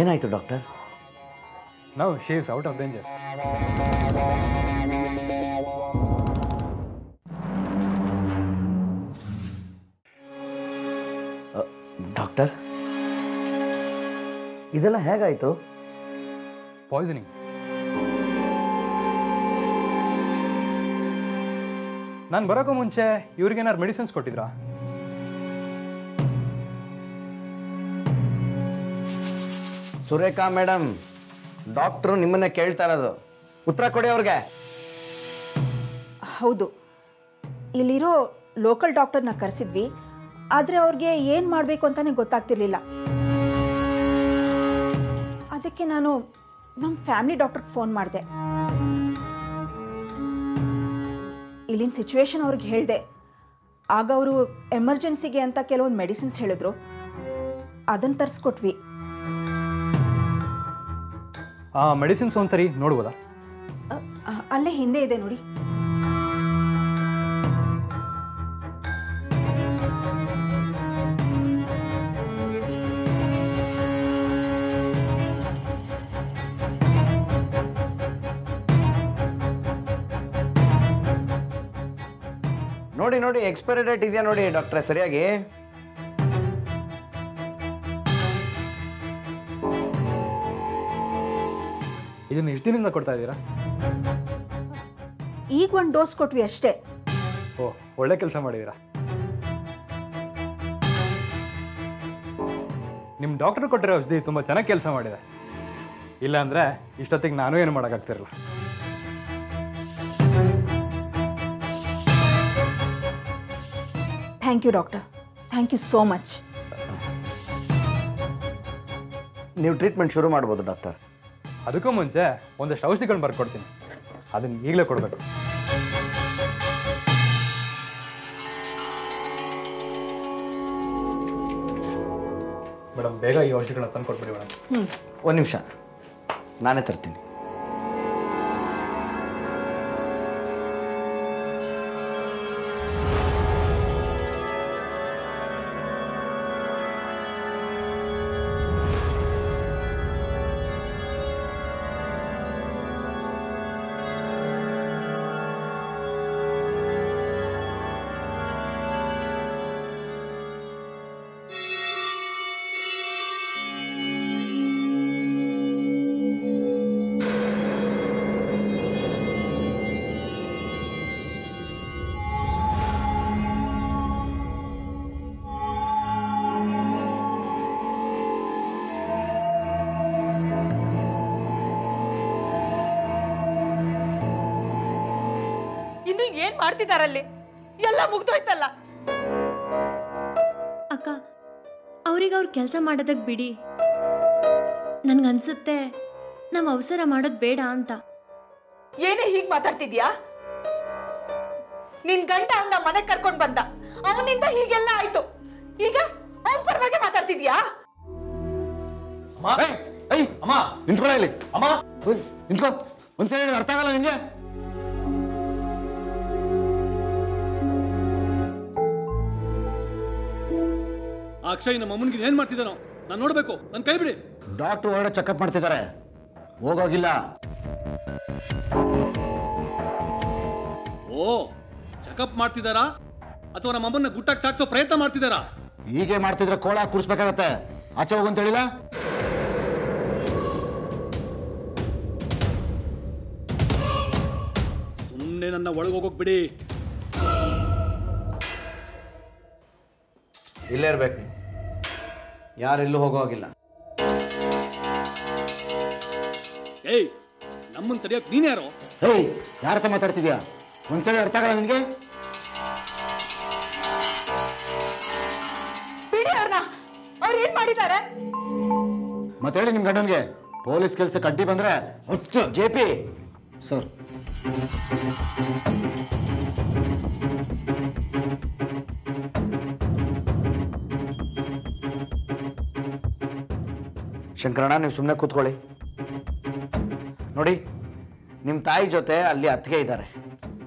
ಏನಾಯ್ತು doctor? Now she is out of danger. Doctor, ಇದೆಲ್ಲ ಹೇಗಾಯಿತು? ಪಾಯ್ಸನಿಂಗ್. ನಾನು ಬರೋಕ್ಕೂ ಮುಂಚೆ ಇವ್ರಿಗೇನಾದ್ರು ಮೆಡಿಸಿನ್ಸ್ ಕೊಟ್ಟಿದ್ರಾ? ಸುರೇಖಾ ಮೇಡಮ್, ಡಾಕ್ಟ್ರು ನಿಮ್ಮನ್ನೇ ಕೇಳ್ತಾ ಇರೋದು, ಉತ್ತರ ಕೊಡಿ ಅವ್ರಿಗೆ. ಹೌದು, ಇಲ್ಲಿರೋ ಲೋಕಲ್ ಡಾಕ್ಟರ್ನ ಕರೆಸಿದ್ವಿ, ಆದರೆ ಅವ್ರಿಗೆ ಏನು ಮಾಡಬೇಕು ಅಂತಾನೆ ಗೊತ್ತಾಗ್ತಿರ್ಲಿಲ್ಲ. ಅದಕ್ಕೆ ನಾನು ನಮ್ಮ ಫ್ಯಾಮಿಲಿ ಡಾಕ್ಟರ್ಗೆ ಫೋನ್ ಮಾಡಿದೆ. ಇಲ್ಲಿನ ಸಿಚುವೇಶನ್ ಅವ್ರಿಗೆ ಹೇಳಿದೆ. ಆಗ ಅವರು ಎಮರ್ಜೆನ್ಸಿಗೆ ಅಂತ ಕೆಲವೊಂದು ಮೆಡಿಸಿನ್ಸ್ ಹೇಳಿದ್ರು, ಅದನ್ನು ತರಿಸ್ಕೊಟ್ವಿ. ಆ ಮೆಡಿಸಿನ್ಸ್ ಒಂದ್ಸರಿ ನೋಡ್ಬೋದಾ? ಅಲ್ಲೇ ಹಿಂದೆ ಇದೆ ನೋಡಿ. ನೋಡಿ ನೋಡಿ, ಎಕ್ಸ್ಪೈರಿ ಡೇಟ್ ಇದೆಯಾ ನೋಡಿ ಡಾಕ್ಟ್ರೆ ಸರಿಯಾಗಿ. ಇದನ್ನ ಎಷ್ಟು ದಿನದಿಂದ ಕೊಡ್ತಾ ಇದ್ದೀರಾ? ಈಗ ಒಂದು ಡೋಸ್ ಕೊಟ್ವಿ ಅಷ್ಟೇ. ಓ, ಒಳ್ಳೆ ಕೆಲಸ ಮಾಡಿದೀರಾ. ನಿಮ್ಮ ಡಾಕ್ಟರ್ ಕೊಟ್ಟಿರೋ ಔಷಧಿ ತುಂಬ ಚೆನ್ನಾಗಿ ಕೆಲಸ ಮಾಡಿದೆ. ಇಲ್ಲಾಂದರೆ ಇಷ್ಟೊತ್ತಿಗೆ ನಾನು ಏನು ಮಾಡೋಕ್ಕಾಗ್ತಿರಲ್ಲ. Thank you doctor, thank you so much. ನೀವು ಟ್ರೀಟ್ಮೆಂಟ್ ಶುರು ಮಾಡ್ಬೋದು ಡಾಕ್ಟರ್. ಅದಕ್ಕೂ ಮುಂಚೆ ಒಂದಷ್ಟು ಔಷಧಿಗಳನ್ನ ಬರ್ಕೊಡ್ತೀನಿ, ಅದನ್ನು ಈಗಲೇ ಕೊಡಬೇಕು. ಮೇಡಮ್, ಬೇಗ ಈ ಔಷಧಿಗಳನ್ನ ತಂದು ಕೊಟ್ಬಿಡಿ ಮೇಡಮ್. ಒಂದು ನಿಮಿಷ, ನಾನೇ ತರ್ತೀನಿ. ಏನ್ ಮಾಡ್ತಿದಾರಲ್ಲಿ? ಎಲ್ಲ ಮುಗ್ದೋಯ್ತಲ್ಲ ಅಕ್ಕ, ಅವ್ರಿಗೆ ಅವ್ರ ಕೆಲಸ ಮಾಡೋದಕ್ಕೆ ಬಿಡಿ. ನನ್ಗನ್ಸುತ್ತೆ ನಮ್ಮ ಅವಸರ ಮಾಡೋದು ಬೇಡ ಅಂತ. ಏನೇ ಹೀಗೆ ಮಾತಾಡ್ತಿದ್ಯಾ? ನಿನ್ ಗಂಡ ನಮ್ಮ ಮನೆಗೆ ಕರ್ಕೊಂಡು ಬಂದ, ಅವನಿಂದ ಹೀಗೆಲ್ಲ ಆಯ್ತು, ಈಗ ಅವನ ಪರವಾಗಿ ಮಾತಾಡ್ತಿದ್ಯಾ? ಒಂದ್ಸಲ ಅರ್ಥ ಆಗಲ್ಲ ನಿಮ್ಗೆ? ಅಕ್ಷಯ್ ನಮ್ಮ ಅಮ್ಮನಿಗೆ ಏನ್ ಮಾಡ್ತಿದ್ದಾನೋ ನಾನು ನೋಡ್ಬೇಕು, ನನ್ನ ಕೈ ಬಿಡಿ. ಡಾಕ್ಟರ್ ಹೊರಡೆ ಚೆಕ್ಅಪ್ ಮಾಡ್ತಿದ್ದಾರೆ, ಹೋಗೋಗಿಲ್ಲ. ಓ, ಚೆಕಪ್ ಮಾಡ್ತಿದ್ದಾರಾ ಅಥವಾ ನಮ್ಮ ಅಮ್ಮನ ಗುಟ್ಟಾಗಿ ಸಾಕ್ಸೋ ಪ್ರಯತ್ನ ಮಾಡ್ತಿದ್ದಾರಾ? ಹೀಗೆ ಮಾಡ್ತಿದ್ರೆ ಕೋಳ ಕೂರಿಸ್ಬೇಕಾಗತ್ತೆ, ಆಚೆ ಹೋಗಂತ ಹೇಳಿಲ್ಲ. ಸುಮ್ಮನೆ ನನ್ನ ಒಳಗೋಗೋಗ್ ಬಿಡಿ. ಇಲ್ಲೇ ಇರ್ಬೇಕು, ಯಾರೆಲ್ಲೂ ಹೋಗೋ ಹಾಗಿಲ್ಲ. ಏಯ್, ನಮ್ಮನ್ನು ತಡೆಯೋಕೆ ನೀನು ಯಾರೋ? ಏಯ್, ಯಾರತ್ರ ಮಾತಾಡ್ತಿದ್ಯಾ? ಒಂದ್ಸಲ ಅರ್ಥ ಆಗಲ್ಲ ನಿನಗೆ? ಬಿಡಿ ಅವ್ರನ್ನ, ಅವ್ರು ಏನು ಮಾಡಿದ್ದಾರೆ ಮತ್ತೆ ಹೇಳಿ ನಿಮ್ಮ ಗಂಡನಿಗೆ. ಪೊಲೀಸ್ ಕೆಲಸಕ್ಕೆ ಅಡ್ಡಿ ಬಂದರೆ ಅಷ್ಟು ಜೆ ಪಿ ಸರ್. ಶಂಕರಣ್ಣ, ನೀವು ಸುಮ್ಮನೆ ಕೂತ್ಕೊಳ್ಳಿ. ನೋಡಿ, ನಿಮ್ಮ ತಾಯಿ ಜೊತೆ ಅಲ್ಲಿ ಅತ್ತಿಗೆ ಇದ್ದಾರೆ,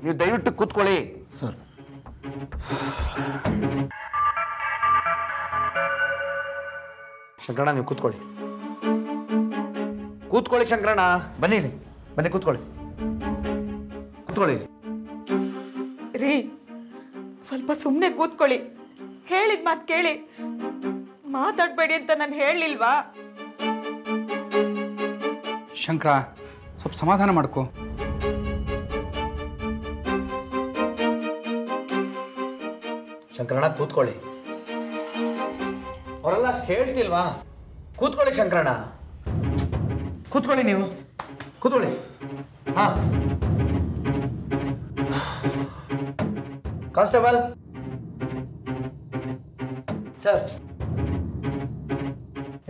ನೀವು ದಯವಿಟ್ಟು ಕೂತ್ಕೊಳ್ಳಿ. ಸರ್, ಶಂಕರಣ್ಣ, ನೀವು ಕೂತ್ಕೊಳ್ಳಿ. ಕೂತ್ಕೊಳ್ಳಿ ಶಂಕರಣ್ಣ, ಬನ್ನಿರಿ, ಬನ್ನಿ ಕೂತ್ಕೊಳ್ಳಿ ಕೂತ್ಕೊಳ್ಳಿ ರೀ. ಸ್ವಲ್ಪ ಸುಮ್ಮನೆ ಕೂತ್ಕೊಳ್ಳಿ, ಹೇಳಿದ ಮಾತು ಕೇಳಿ, ಮಾತಾಡಬೇಡಿ ಅಂತ ನಾನು ಹೇಳಲಿಲ್ವಾ? ಶಂಕರ, ಸ್ವಲ್ಪ ಸಮಾಧಾನ ಮಾಡ್ಕೋ. ಶಂಕರಣ್ಣ ಕೂತ್ಕೊಳ್ಳಿ. ಅವರೆಲ್ಲ ಅಷ್ಟು ಹೇಳ್ತಿಲ್ವಾ? ಕೂತ್ಕೊಳ್ಳಿ ಶಂಕರಣ್ಣ, ಕೂತ್ಕೊಳ್ಳಿ, ನೀವು ಕೂತ್ಕೊಳ್ಳಿ. ಹಾ ಕಾನ್ಸ್ಟೇಬಲ್ ಸರ್,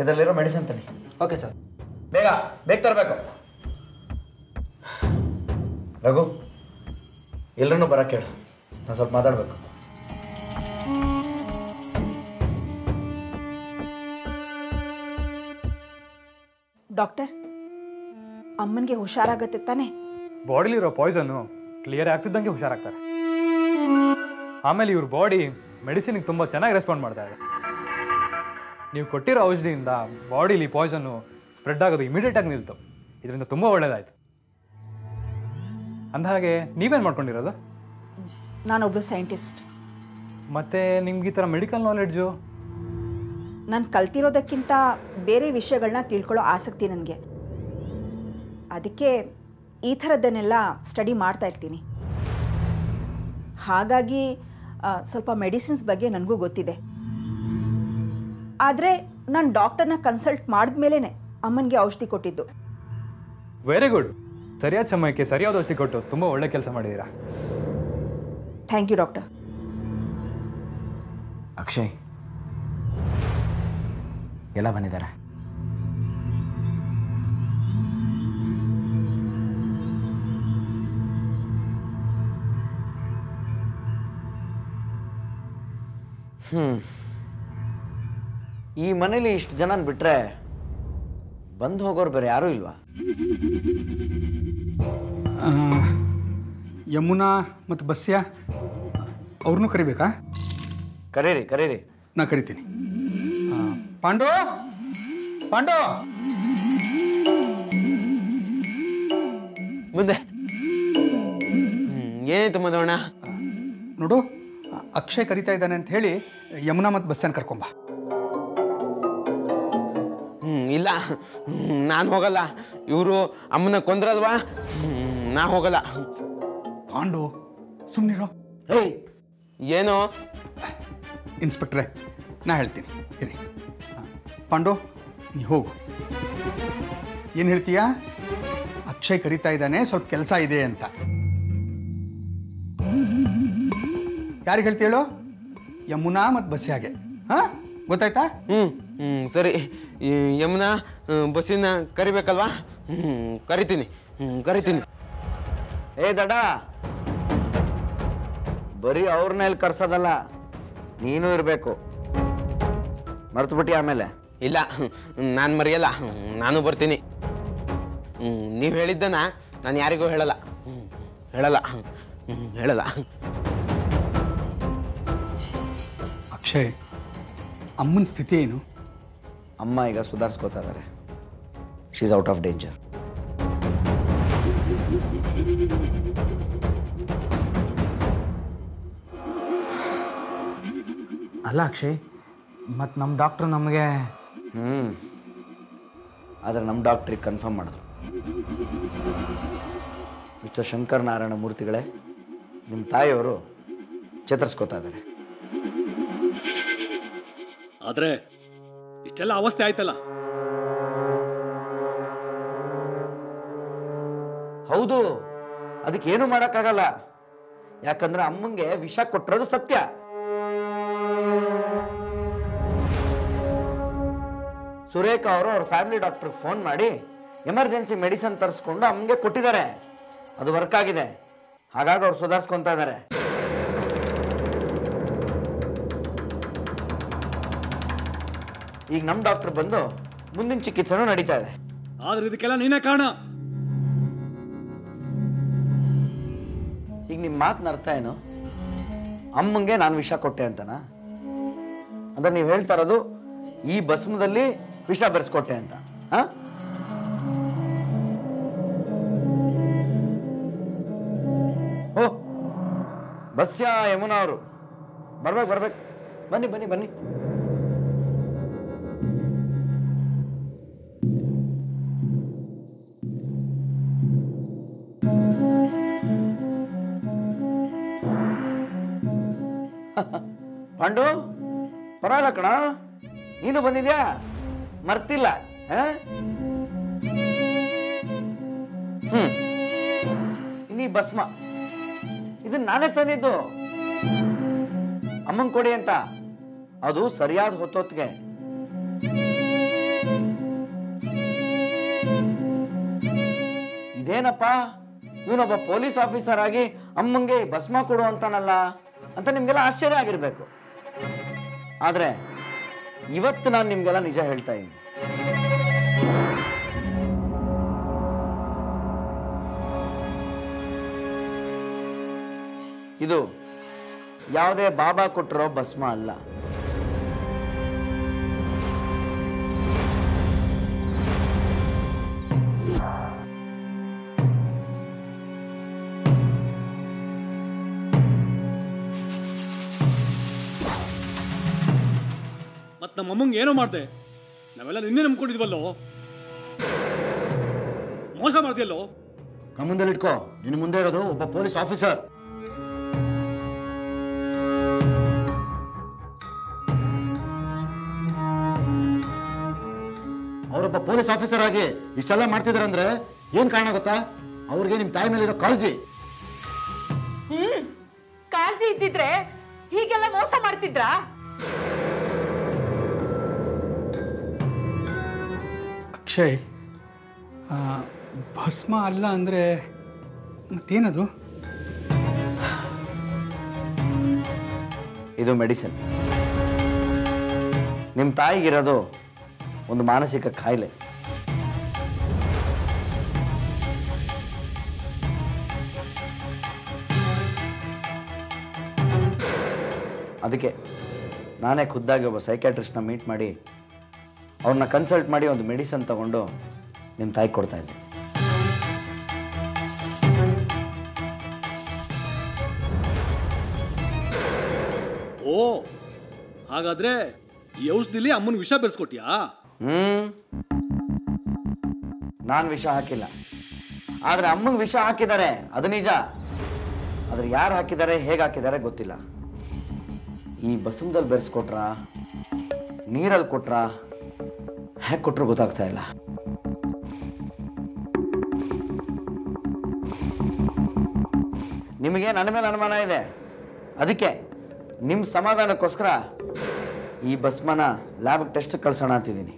ಇದರಲ್ಲಿರೋ ಮೆಡಿಸಿನ್ ತನ್ನಿ. ಓಕೆ ಸರ್, ಬೇಗ ಬೇಗ ತರಬೇಕು. ರಘು, ಎಲ್ಲರೂ ಬರಕ್ಕೆ ಹೇಳು, ನಾನು ಸ್ವಲ್ಪ ಮಾತಾಡಬೇಕು. ಡಾಕ್ಟರ್, ಅಮ್ಮನಿಗೆ ಹುಷಾರಾಗತ್ತೆ ತಾನೆ? ಬಾಡಿಲಿರೋ ಪಾಯ್ಸನ್ನು ಕ್ಲಿಯರ್ ಆಗ್ತಿದ್ದಂಗೆ ಹುಷಾರಾಗ್ತಾರೆ. ಆಮೇಲೆ ಇವ್ರ ಬಾಡಿ ಮೆಡಿಸಿನ್ಗೆ ತುಂಬ ಚೆನ್ನಾಗಿ ರೆಸ್ಪಾಂಡ್ ಮಾಡ್ತಾ ಇದೆ. ನೀವು ಕೊಟ್ಟಿರೋ ಔಷಧಿಯಿಂದ ಬಾಡಿಲಿ ಪಾಯ್ಸನ್ನು ಸ್ಪ್ರೆಡ್ ಆಗೋದು ಇಮಿಡಿಯೇಟಾಗಿ ನಿಲ್ತು. ಇದರಿಂದ ತುಂಬ ಒಳ್ಳೆಯದಾಯಿತು. ಅಂದಹಾಗೆ ನೀವೇನು ಮಾಡ್ಕೊಂಡಿರೋದು? ನಾನೊಬ್ಬ ಸೈಂಟಿಸ್ಟ್. ಮತ್ತು ನಿಮ್ಗೆ ಈ ಥರ ಮೆಡಿಕಲ್ ನಾಲೆಡ್ಜು? ನಾನು ಕಲ್ತಿರೋದಕ್ಕಿಂತ ಬೇರೆ ವಿಷಯಗಳನ್ನ ತಿಳ್ಕೊಳ್ಳೋ ಆಸಕ್ತಿ ನನಗೆ. ಅದಕ್ಕೆ ಈ ಥರದ್ದನ್ನೆಲ್ಲ ಸ್ಟಡಿ ಮಾಡ್ತಾ ಇರ್ತೀನಿ. ಹಾಗಾಗಿ ಸ್ವಲ್ಪ ಮೆಡಿಸಿನ್ಸ್ ಬಗ್ಗೆ ನನಗೂ ಗೊತ್ತಿದೆ. ಆದರೆ ನಾನು ಡಾಕ್ಟರ್ನ ಕನ್ಸಲ್ಟ್ ಮಾಡಿದ ಮೇಲೇ ಅಮ್ಮನಿಗೆ ಔಷಧಿ ಕೊಟ್ಟಿದ್ದು. Very good. ಸರಿಯಾದ ಸಮಯಕ್ಕೆ ಸರಿಯಾದ ಔಷಧಿ ಕೊಟ್ಟು ತುಂಬ ಒಳ್ಳೆ ಕೆಲಸ ಮಾಡಿದ್ದೀರಾ. Thank you doctor. ಅಕ್ಷಯ್ ಎಲ್ಲ ಬಂದಿದ್ದಾರೆ. ಈ ಮನೇಲಿ ಇಷ್ಟು ಜನನ ಬಿಟ್ರೆ ಬಂದು ಹೋಗೋರು ಬೇರೆ ಯಾರೂ ಇಲ್ವಾ? ಯಮುನಾ ಮತ್ತು ಬಸ್ಯ ಅವ್ರನ್ನೂ ಕರಿಬೇಕಾ? ಕರೀರಿ ಕರೀರಿ, ನಾ ಕರಿತೀನಿ. ಪಾಂಡು, ಪಾಂಡು ಮುಂದೆ. ಏನಾಯ್ತು ಮಧೋಣ? ನೋಡು, ಅಕ್ಷಯ್ ಕರಿತಾ ಇದ್ದಾನೆ ಅಂತ ಹೇಳಿ ಯಮುನಾ ಮತ್ತು ಬಸ್ಸನ್ನು ಕರ್ಕೊಂಬ. ಇಲ್ಲ, ನಾನು ಹೋಗಲ್ಲ. ಇವರು ಅಮ್ಮನ ಕೊಂದ್ರಲ್ವಾ, ನಾ ಹೋಗಲ್ಲ. ಪಾಂಡು ಸುಮ್ಮನಿರೋ. ಏನೋ ಇನ್ಸ್ಪೆಕ್ಟ್ರೆ, ನಾ ಹೇಳ್ತೀನಿ ಹೇಳಿ. ಪಾಂಡು ನೀ ಹೋಗು. ಏನು ಹೇಳ್ತೀಯಾ? ಅಕ್ಷಯ್ ಕರಿತಾ ಇದ್ದಾನೆ, ಸ್ವಲ್ಪ ಕೆಲಸ ಇದೆ ಅಂತ. ಯಾರಿಗೆ ಹೇಳ್ತೀಯೋ? ಯಮುನಾ ಮತ್ತು ಬಸ್ಸಿ ಹಾಗೆ. ಹಾಂ, ಗೊತ್ತಾಯ್ತಾ? ಹ್ಞೂ ಹ್ಞೂ ಸರಿ. ಯಮುನಾ ಬಸ್ಸಿನ ಕರಿಬೇಕಲ್ವಾ? ಹ್ಞೂ ಕರಿತೀನಿ, ಕರಿತೀನಿ. ಏ ದಡ, ಬರೀ ಅವ್ರನ್ನ ಇಲ್ಲಿ ಕರ್ಸೋದಲ್ಲ, ನೀನು ಇರಬೇಕು. ಮರ್ತು ಬಿಟ್ಟು ಆಮೇಲೆ? ಇಲ್ಲ, ನಾನು ಮರೆಯಲ್ಲ, ನಾನು ಬರ್ತೀನಿ. ನೀವು ಹೇಳಿದ್ದನ್ನ ನಾನು ಯಾರಿಗೂ ಹೇಳಲ್ಲ, ಹೇಳಲ್ಲ, ಹೇಳಲ್ಲ. ಅಕ್ಷಯ್, ಅಮ್ಮನ ಸ್ಥಿತಿ ಏನು? ಅಮ್ಮ ಈಗ ಸುಧಾರಿಸ್ಕೋತಾ ಇದ್ದಾರೆ. She is out of danger. ಅಲ್ಲ ಅಕ್ಷಯ್, ಮತ್ತು ನಮ್ಮ ಡಾಕ್ಟ್ರು ನಮಗೆ ಆದರೆ ನಮ್ಮ ಡಾಕ್ಟ್ರಿಗೆ ಕನ್ಫರ್ಮ್ ಮಾಡಿದ್ರು. ಮಿಸ್ಟರ್ ಶಂಕರನಾರಾಯಣ ಮೂರ್ತಿಗಳೇ, ನಿಮ್ಮ ತಾಯಿಯವರು ಚೇತರಿಸ್ಕೋತಾ ಇದ್ದಾರೆ. ಆದರೆ ಇಷ್ಟೆಲ್ಲ ಅವಸ್ಥೆ ಆಯ್ತಲ್ಲ? ಹೌದು, ಅದಕ್ಕೇನು ಮಾಡೋಕ್ಕಾಗಲ್ಲ. ಯಾಕಂದ್ರೆ ಅಮ್ಮಂಗೆ ವಿಷ ಕೊಟ್ಟಿರೋದು ಸತ್ಯ. ಸುರೇಖ ಅವರು ಅವ್ರ ಫ್ಯಾಮಿಲಿ ಡಾಕ್ಟ್ರಿಗೆ ಫೋನ್ ಮಾಡಿ ಎಮರ್ಜೆನ್ಸಿ ಮೆಡಿಸನ್ ತರಿಸ್ಕೊಂಡು ಅಮ್ಮಂಗೆ ಕೊಟ್ಟಿದ್ದಾರೆ. ಅದು ವರ್ಕ್ ಆಗಿದೆ, ಹಾಗಾಗಿ ಅವ್ರು ಸುಧಾರಿಸ್ಕೊತಾ ಇದ್ದಾರೆ. ಈಗ ನಮ್ಮ ಡಾಕ್ಟರ್ ಬಂದು ಮುಂದಿನ ಚಿಕಿತ್ಸೆನೂ ನಡೀತಾ ಇದೆ. ಆದ್ರೆ ಇದಕ್ಕೆಲ್ಲ ನೀನೇ ಕಾರಣ. ಈಗ ನಿಮ್ಮ ಮಾತನ್ನ ಅರ್ಥ ಏನು? ಅಮ್ಮಂಗೆ ನಾನು ವಿಷ ಕೊಟ್ಟೆ ಅಂತನಾ? ಅಂದ್ರೆ ನೀವು ಹೇಳ್ತಾ ಇರೋದು ಈ ಭಸ್ಮದಲ್ಲಿ ವಿಷ ಬೆರೆಸ್ಕೊಟ್ಟೆ ಅಂತ? ಬಸ್ಯಾ ಯಮುನಾ ಅವರು ಬರ್ಬೇಕು ಬರ್ಬೇಕು ಬನ್ನಿ ಬನ್ನಿ ಬನ್ನಿ ಪಾಂಡು ಪರವಾಗಿಲ್ಲ ಕಣ ನೀನು ಬಂದಿದ್ಯಾ ಮರ್ತಿಲ್ಲ ಇನ್ನೀ ಭಸ್ಮ ಇದನ್ನ ನಾನೇ ತಂದಿದ್ದು ಅಮ್ಮನ್ ಕೊಡಿ ಅಂತ ಅದು ಸರಿಯಾದ ಹೊತ್ತೊತ್ತಿಗೆ ಇದೇನಪ್ಪ ಇವನೊಬ್ಬ ಪೊಲೀಸ್ ಆಫೀಸರ್ ಆಗಿ ಅಮ್ಮಂಗೆ ಭಸ್ಮ ಕೊಡು ಅಂತಾನಲ್ಲ ಅಂತ ನಿಮ್ಗೆಲ್ಲ ಆಶ್ಚರ್ಯ ಆಗಿರ್ಬೇಕು. ಆದ್ರೆ ಇವತ್ತು ನಾನು ನಿಮ್ಗೆಲ್ಲ ನಿಜ ಹೇಳ್ತಾ ಇದ್ದೀನಿ. ಇದು ಯಾವುದೇ ಬಾಬಾ ಕೊಟ್ಟಿರೋ ಭಸ್ಮ ಅಲ್ಲ. ಮತ್ ನಮ್ಮ ಅಮ್ಮಂಗೆ ಏನೋ ಮಾಡ್ದೆ, ನಾವೆಲ್ಲ ನಿನ್ನೆ ನಂಬ್ಕೊಂಡಿದ್ವಲ್ಲೋ, ಮೋಸ ಮಾಡ್ದೆಯಲ್ಲೋ. ಕಮ್ಮಂದಲ್ಲಿ ಇಟ್ಕೋ, ನಿನ್ನ ಮುಂದೆ ಇರೋದು ಒಬ್ಬ ಪೊಲೀಸ್ ಆಫೀಸರ್. ಅವರೊಬ್ಬ ಪೊಲೀಸ್ ಆಫೀಸರ್ ಆಗಿ ಇಷ್ಟೆಲ್ಲ ಮಾಡ್ತಿದಾರೆ ಅಂದ್ರೆ ಏನ್ ಕಾರಣ ಗೊತ್ತಾ? ಅವ್ರಿಗೆ ನಿಮ್ ತಾಯಿ ಮೇಲಿರೋ ಕಾಳಜಿ. ಕಾಳಜಿ ಇದ್ದಿದ್ರೆ ಹೀಗೆಲ್ಲ ಮೋಸ ಮಾಡ್ತಿದ್ರ? ಅಕ್ಷಯ್, ಭಸ್ಮ ಅಲ್ಲ ಅಂದ್ರೆ ಮತ್ತೇನದು? ಇದು ಮೆಡಿಸಿನ್. ನಿಮ್ ತಾಯಿಗಿರೋದು ಒಂದು ಮಾನಸಿಕ ಕಾಯಿಲೆ. ಅದಕ್ಕೆ ನಾನೇ ಖುದ್ದಾಗಿ ಒಬ್ಬ ಸೈಕ್ಯಾಟ್ರಿಸ್ಟ್ನ ಮೀಟ್ ಮಾಡಿ ಅವ್ರನ್ನ ಕನ್ಸಲ್ಟ್ ಮಾಡಿ ಒಂದು ಮೆಡಿಸನ್ ತಗೊಂಡು ನಿಮ್ಮ ತಾಯಿಗೆ ಕೊಡ್ತಾ ಇದ್ದೀನಿ. ಓ, ಹಾಗಾದ್ರೆ ಈ ಔಷಧಿಲಿ ಅಮ್ಮನ ವಿಷ ಬೆರೆಸ್ಕೊಟ್ಯಾ? ನಾನು ವಿಷ ಹಾಕಿಲ್ಲ, ಆದ್ರೆ ಅಮ್ಮನ ವಿಷ ಹಾಕಿದ್ದಾರೆ, ಅದು ನಿಜ. ಆದ್ರೆ ಯಾರು ಹಾಕಿದ್ದಾರೆ, ಹೇಗೆ ಹಾಕಿದ್ದಾರೆ ಗೊತ್ತಿಲ್ಲ. ಈ ಬಸವದಲ್ಲಿ ಬೆರೆಸ್ಕೊಟ್ರಾ, ನೀರಲ್ಲಿ ಕೊಟ್ರಾ, ಹೇಗೆ ಕೊಟ್ಟರು ಗೊತ್ತಾಗ್ತಾ ಇಲ್ಲ. ನಿಮಗೆ ನನ್ನ ಮೇಲೆ ಅನುಮಾನ ಇದೆ, ಅದಕ್ಕೆ ನಿಮ್ಮ ಸಮಾಧಾನಕ್ಕೋಸ್ಕರ ಈ ಭಸ್ಮನ ಲ್ಯಾಬ್ಗೆ ಟೆಸ್ಟ್ ಕಳ್ಸೋಣ ಅಂತಿದ್ದೀನಿ.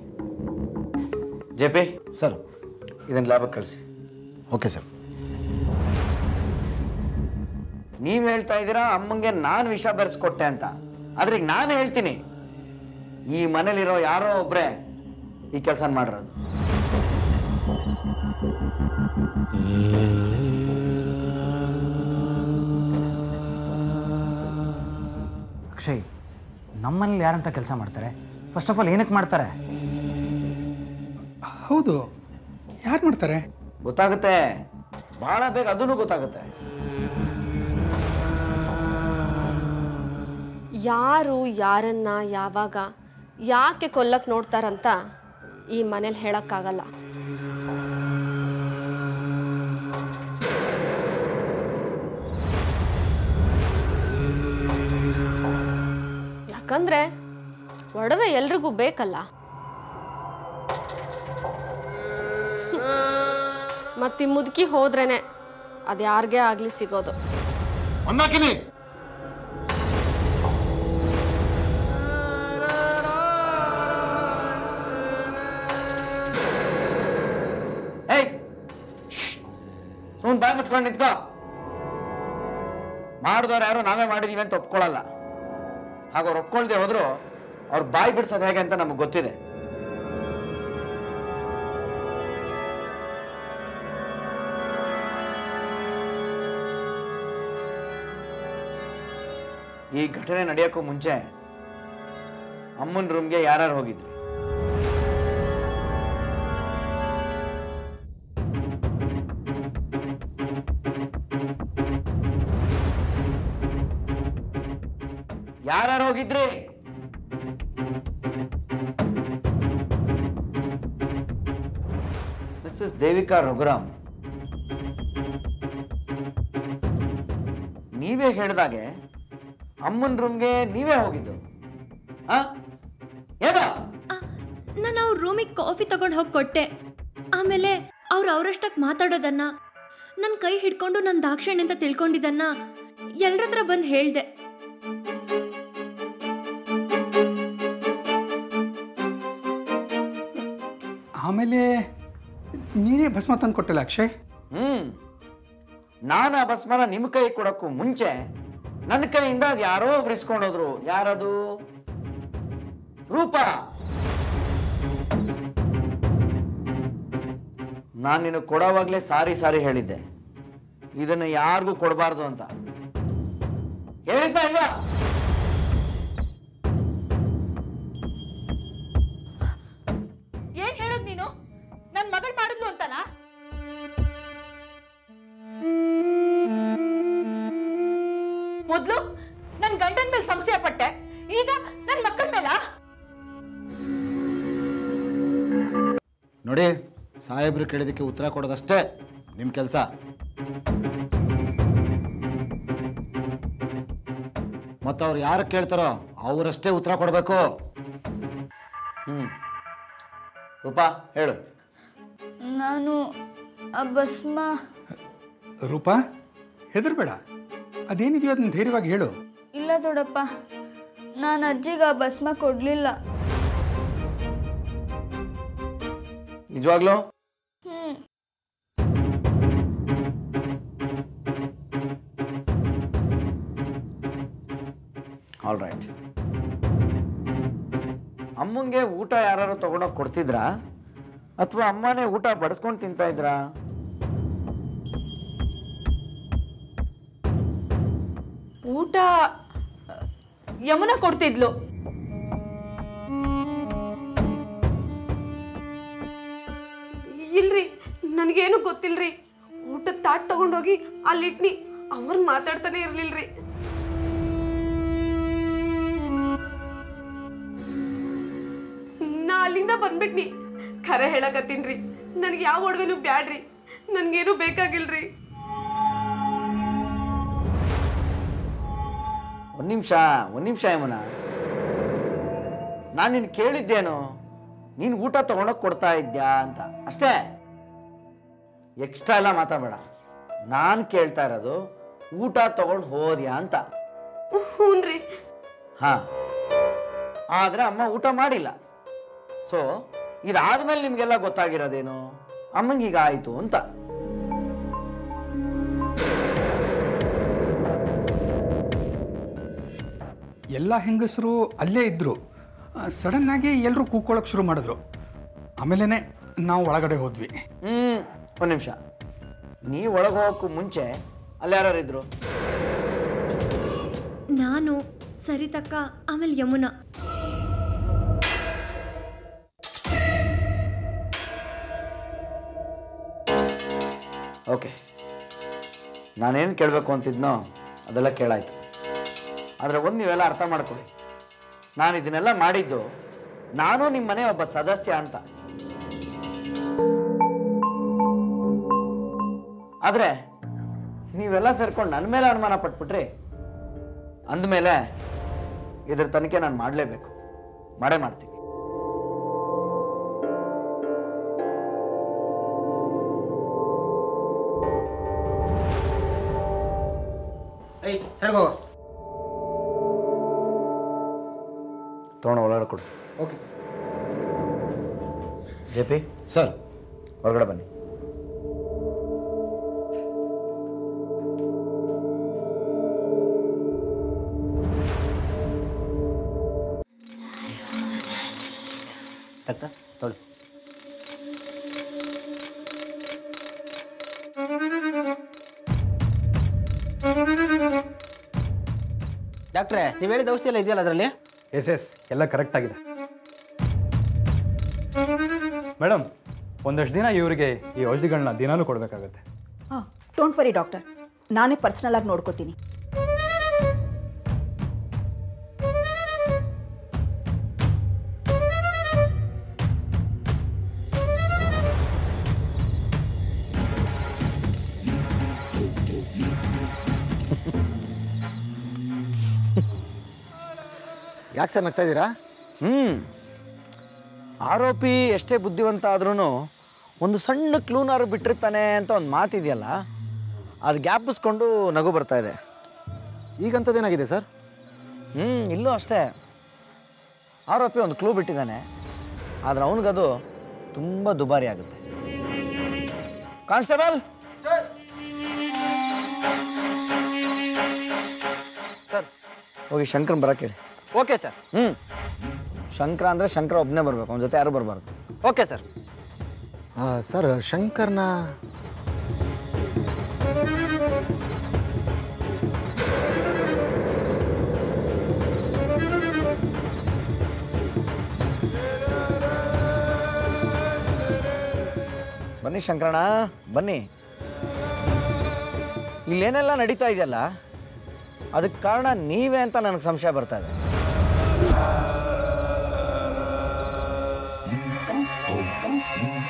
ಜೆ ಪಿ ಸರ್, ಇದನ್ನು ಲ್ಯಾಬಿಗೆ ಕಳಿಸಿ. Okay sir. ನೀವು ಹೇಳ್ತಾ ಇದ್ದೀರಾ ಅಮ್ಮಂಗೆ ನಾನು ವಿಷ ಬೆರೆಸ್ಕೊಟ್ಟೆ ಅಂತ, ಆದ್ರೆ ಈಗ ನಾನು ಹೇಳ್ತೀನಿ ಈ ಮನೇಲಿರೋ ಯಾರೋ ಒಬ್ಬರೇ ಈ ಕೆಲಸ ಮಾಡಿರೋದು. ಅಕ್ಷಯ್, ನಮ್ಮನೇಲಿ ಯಾರಂತ ಕೆಲಸ ಮಾಡ್ತಾರೆ? ಫಸ್ಟ್ ಆಫ್ ಆಲ್ ಏನಕ್ಕೆ ಮಾಡ್ತಾರೆ? ಹೌದು, ಯಾರು ಮಾಡ್ತಾರೆ? ಗೊತ್ತಾಗುತ್ತೆ, ಭಾಳ ಬೇಗ ಅದೂ ಗೊತ್ತಾಗುತ್ತೆ. ಯಾರು ಯಾರನ್ನ ಯಾವಾಗ ಯಾಕೆ ಕೊಲ್ಲಕ್ಕೆ ನೋಡ್ತಾರಂತ ಈ ಮನೇಲಿ ಹೇಳೋಕ್ಕಾಗಲ್ಲ. ಯಾಕಂದ್ರೆ ಒಡವೆ ಎಲ್ರಿಗೂ ಬೇಕಲ್ಲ. ಮತ್ತಿ ಮುದುಕಿ ಹೋದ್ರೇನೆ ಅದು ಯಾರಿಗೆ ಆಗಲಿ ಸಿಗೋದು. ಬಾಯಿ ಮುಚ್ಕೊಂಡು ನಿಂತ್ಕೋ. ಮಾಡಿದವ್ರು ಯಾರೋ ನಾವೇ ಮಾಡಿದೀವಿ ಅಂತ ಒಪ್ಕೊಳ್ಳಲ್ಲ. ಹಾಗ ಅವ್ರು ಒಪ್ಕೊಳ್ದೆ ಹೋದ್ರು ಅವ್ರು ಬಾಯಿ ಬಿಡ್ಸೋದು ಹೇಗೆ ಅಂತ ನಮಗೆ ಗೊತ್ತಿದೆ. ಈ ಘಟನೆ ನಡೆಯೋಕ್ಕೂ ಮುಂಚೆ ಅಮ್ಮನ ರೂಮ್ಗೆ ಯಾರ್ಯಾರು ಹೋಗಿದ್ರಿ? ಯಾರು ಹೋಗಿದ್ರಿ? ಮಿಸ್ಸಸ್ ದೇವಿಕಾ ರಘುರಾಮ್, ನೀವೇ ಹೇಳಿದಾಗೆ ಅಮ್ಮನ ರೂಮ್ಗೆ ನೀವೇ ಹೋಗಿದ್ದು. ನಾನು ಅವ್ರ ರೂಮಿಗೆ ಕಾಫಿ ತಗೊಂಡು ಹೋಗಿ ಕೊಟ್ಟೆ. ಆಮೇಲೆ ಅವ್ರು ಅವರಷ್ಟಕ್ಕೆ ಮಾತಾಡೋದನ್ನ, ನನ್ನ ಕೈ ಹಿಡ್ಕೊಂಡು ನನ್ನ ದಾಕ್ಷಿಣ್ಯ ಅಂತ ತಿಳ್ಕೊಂಡಿದ್ದನ್ನ ಎಲ್ಲರತ್ರ ಬಂದು ಹೇಳಿದೆ. ಆಮೇಲೆ ನೀನೇ ಭಸ್ಮ ತಂದು ಕೊಟ್ಟಲ್ಲ ಅಕ್ಷಯ್? ನಾನು ಆ ಭಸ್ಮನ ನಿಮ್ಮ ಕೈ ಕೊಡೋಕ್ಕೂ ಮುಂಚೆ ನನ್ನ ಕೈಯಿಂದ ಅದು ಯಾರೋ ಬಿಡಿಸ್ಕೊಂಡೋದ್ರು. ಯಾರದು? ರೂಪ. ನಾನು ನಿನಗೆ ಕೊಡೋವಾಗಲೇ ಸಾರಿ ಸಾರಿ ಹೇಳಿದ್ದೆ, ಇದನ್ನು ಯಾರಿಗೂ ಕೊಡಬಾರ್ದು ಅಂತ ಹೇಳಿದ್ದೆ ಅಲ್ವಾ? ಏನ್ ಹೇಳೋದು ನೀನು? ನನ್ನ ಮಗಳು ಮಾಡಿದ್ಲು ಅಂತನಾ? ಮೊದಲು ನನ್ನ ಗಂಡನ ಮೇಲೆ ಸಂಶಯ ಪಟ್ಟೆ, ಈಗ ನನ್ನ ಮಕ್ಕಳ ಮೇಲ? ನೋಡಿ, ಸಾಹೇಬ್ರು ಕೇಳಿದಕ್ಕೆ ಉತ್ತರ ಕೊಡೋದಷ್ಟೇ ನಿಮ್ಮ ಕೆಲಸ. ಮತ್ತು ಅವ್ರು ಯಾರು ಕೇಳ್ತಾರೋ ಅವರಷ್ಟೇ ಉತ್ತರ ಕೊಡಬೇಕು. ರೂಪಾ ಹೇಳು. ನಾನು ಭಸ್ಮ. ರೂಪಾ ಹೆದರ್ಬೇಡ, ಅದೇನಿದೆಯೋ ಅದನ್ನ ಧೈರ್ಯವಾಗಿ ಹೇಳು. ಇಲ್ಲ ದೊಡ್ಡಪ್ಪ, ನಾನು ಅಜ್ಜಿಗೆ ಆ ಭಸ್ಮ ಕೊಡಲಿಲ್ಲ. ನಿಜವಾಗ್ಲೂ? All right. ಅಮ್ಮಂಗೆ ಊಟ ಯಾರು ತಗೊಂಡೋಗಿ ಕೊಡ್ತಿದ್ರಾ ಅಥವಾ ಅಮ್ಮನೇ ಊಟ ಬಡಿಸ್ಕೊಂಡು ತಿಂತಾ ಇದ್ರಾ? ಊಟ ಯಮುನಾ ಕೊಡ್ತಿದ್ಲು. ಇಲ್ರಿ, ನನಗೇನು ಗೊತ್ತಿಲ್ರಿ. ಊಟದ ತಾಟ್ ತಗೊಂಡೋಗಿ ಅಲ್ಲಿಟ್ನಿ, ಅವ್ರು ಮಾತಾಡ್ತಾನೆ ಇರ್ಲಿಲ್ರಿ. ನಾ ಅಲ್ಲಿಂದ ಬಂದ್ಬಿಟ್ನಿ. ಖರೆ ಹೇಳಕತ್ತೀನ್ರಿ, ನನಗೆ ಯಾವ ಒಡವೆನೂ ಬ್ಯಾಡ್ರಿ, ನನಗೇನು ಬೇಕಾಗಿಲ್ರಿ. ಒಂದು ನಿಮಿಷ ಯಮುನಾ, ನಾನು ನಿನ್ನ ಕೇಳಿದ್ದೇನು? ನೀನು ಊಟ ತೊಗೊಂಡೋಗಿ ಕೊಡ್ತಾ ಇದ್ಯಾ ಅಂತ ಅಷ್ಟೇ, ಎಕ್ಸ್ಟ್ರಾ ಎಲ್ಲ ಮಾತಾಡಬೇಡ. ನಾನು ಕೇಳ್ತಾ ಇರೋದು ಊಟ ತೊಗೊಂಡು ಹೋದ್ಯಾ ಅಂತ. ಹ್ಞೂನ್ರಿ. ಹಾಂ, ಆದರೆ ಅಮ್ಮ ಊಟ ಮಾಡಿಲ್ಲ. ಸೊ ಇದಾದಮೇಲೆ ನಿಮಗೆಲ್ಲ ಗೊತ್ತಾಗಿರೋದೇನು ಅಮ್ಮಂಗೀಗ ಆಯಿತು ಅಂತ? ಎಲ್ಲ ಹೆಂಗಸರು ಅಲ್ಲೇ ಇದ್ದರು. ಸಡನ್ನಾಗಿ ಎಲ್ಲರೂ ಕೂಕ್ಕೊಳ್ಳೋಕೆ ಶುರು ಮಾಡಿದ್ರು. ಆಮೇಲೆ ನಾವು ಒಳಗಡೆ ಹೋದ್ವಿ. ಒಂದು ನಿಮಿಷ, ನೀವು ಒಳಗೆ ಹೋಗೋಕ್ಕೂ ಮುಂಚೆ ಅಲ್ಲಿ ಯಾರಿದ್ರು? ನಾನು, ಸರಿತಕ್ಕ, ಆಮೇಲೆ ಯಮುನಾ. ಓಕೆ, ನಾನೇನು ಕೇಳಬೇಕು ಅಂತಿದ್ನೋ ಅದೆಲ್ಲ ಕೇಳಾಯ್ತು. ಆದರೆ ಒಂದು ನೀವೆಲ್ಲ ಅರ್ಥ ಮಾಡ್ಕೊಳ್ಳಿ, ನಾನು ಇದನ್ನೆಲ್ಲ ಮಾಡಿದ್ದು ನಾನು ನಿಮ್ಮ ಮನೆ ಒಬ್ಬ ಸದಸ್ಯ ಅಂತ. ಆದರೆ ನೀವೆಲ್ಲ ಸೇರ್ಕೊಂಡು ನನ್ನ ಮೇಲೆ ಅನುಮಾನ ಪಟ್ಬಿಟ್ರಿ. ಅಂದಮೇಲೆ ಇದ್ರ ತನಿಖೆ ನಾನು ಮಾಡಲೇಬೇಕು, ಮಾಡೇ ಮಾಡ್ತೀನಿ. ಸರಿಗೋ ತೊಗೊಂಡು ಒಳಗಡೆ. Okay sir. J P sir, ಹೊರಗಡೆ ಬನ್ನಿ. ಡಾಕ್ಟರ್ ತೊಳಿ. ಡಾಕ್ಟ್ರೇ, ನೀವು ಹೇಳಿದ ಔಷಧಿ ಎಲ್ಲ ಇದೆಯಲ್ಲ ಅದರಲ್ಲಿ? ಎಸ್ ಎಸ್, ಎಲ್ಲ ಕರೆಕ್ಟ್ ಆಗಿದೆ ಮೇಡಮ್. ಒಂದಷ್ಟು ದಿನ ಇವರಿಗೆ ಈ ಔಷಧಿಗಳನ್ನ ದಿನಾನೂ ಕೊಡಬೇಕಾಗತ್ತೆ. ಹಾಂ, ಡೋಂಟ್ ವರಿ ಡಾಕ್ಟರ್, ನಾನೇ ಪರ್ಸನಲ್ ಆಗಿ ನೋಡ್ಕೋತೀನಿ. ಯಾಕೆ ಸರ್ ನಗ್ತಾ ಇದ್ದೀರಾ? ಆರೋಪಿ ಎಷ್ಟೇ ಬುದ್ಧಿವಂತ ಆದ್ರೂ ಒಂದು ಸಣ್ಣ ಕ್ಲೂನಾರು ಬಿಟ್ಟಿರ್ತಾನೆ ಅಂತ ಒಂದು ಮಾತಿದೆಯಲ್ಲ, ಅದು ಗ್ಯಾಪಿಸ್ಕೊಂಡು ನಗು ಬರ್ತಾ ಇದೆ. ಈಗಂಥದ್ದೇನಾಗಿದೆ ಸರ್? ಇಲ್ಲೂ ಅಷ್ಟೇ, ಆರೋಪಿ ಒಂದು ಕ್ಲೂ ಬಿಟ್ಟಿದ್ದಾನೆ, ಆದರೆ ಅವನಿಗದು ತುಂಬ ದುಬಾರಿ ಆಗುತ್ತೆ. ಕಾನ್ಸ್ಟೇಬಲ್ ಸರ್, ಹೋಗಿ ಶಂಕರನ್ ಬರಕ್ಕೆ ಹೇಳಿ. Okay sir. ಶಂಕರ ಅಂದರೆ ಶಂಕರ ಒಬ್ಬನೇ ಬರಬೇಕು, ಅವನ ಜೊತೆ ಯಾರು ಬರಬಾರ್ದು. Okay sir. ಸರ್, ಶಂಕರ್ನ ಬನ್ನಿ ಶಂಕರಣ್ಣ, ಬನ್ನಿ. ಇಲ್ಲೇನೆಲ್ಲ ನಡೀತಾ ಇದೆಯಲ್ಲ ಅದಕ್ಕೆ ಕಾರಣ ನೀವೇ ಅಂತ ನನಗೆ ಸಂಶಯ ಬರ್ತಾ ಇದೆ.